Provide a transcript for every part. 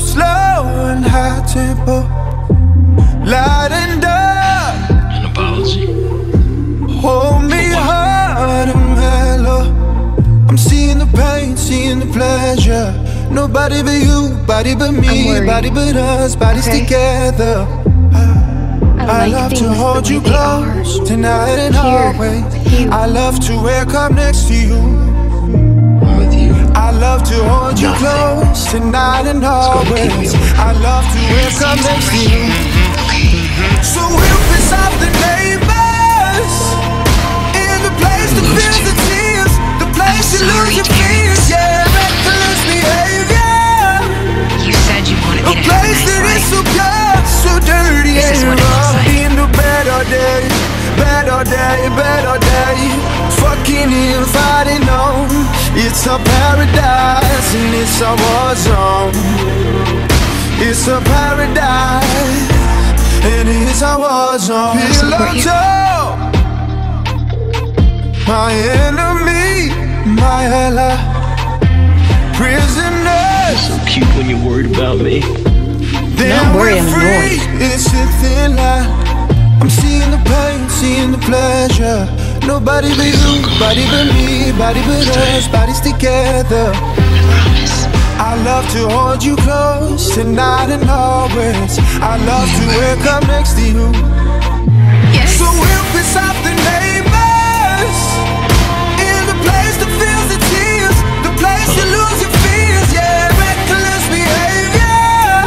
slow and high tempo, light and dark. An apology. Hold me hard and mellow. I'm seeing the pain, seeing the pleasure. Nobody but you, body but me, body but us, bodies together. I love to hold you close tonight and always. I love to wake up next to you. I love to hold you close tonight and always. I love to wake up next to you. So we'll piss off the neighbors in the place that feels the tears, the place you lose your fears, yeah, reckless behavior. You said you wanted me to have a place that is so pure, so dirty and rough. Being the better day, better day, better day. Fucking in, fighting on. It's a paradise and it's a war zone. It's a paradise and it's a war zone. Pillow talk, my enemy, my ally. Prisoner. You're so cute when you're worried about me. Then we're free. It's a thin line. I'm seeing the pain, seeing the pleasure. Nobody but you, body but me, body but us, bodies together. I love to hold you close tonight and always. I love to wake up next to you. Yes. So we'll piss off the neighbors in the place that feels the tears, the place you lose your fears, yeah, reckless behavior.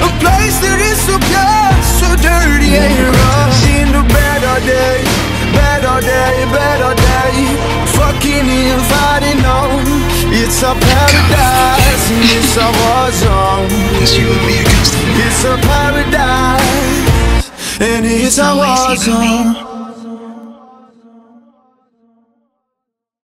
A place that is so pure, so dirty and rough. In the better day. Better day, better day. Fucking inviting on. It's a paradise and it's a war zone. It's you and me against the world. It's a paradise and it's a war zone.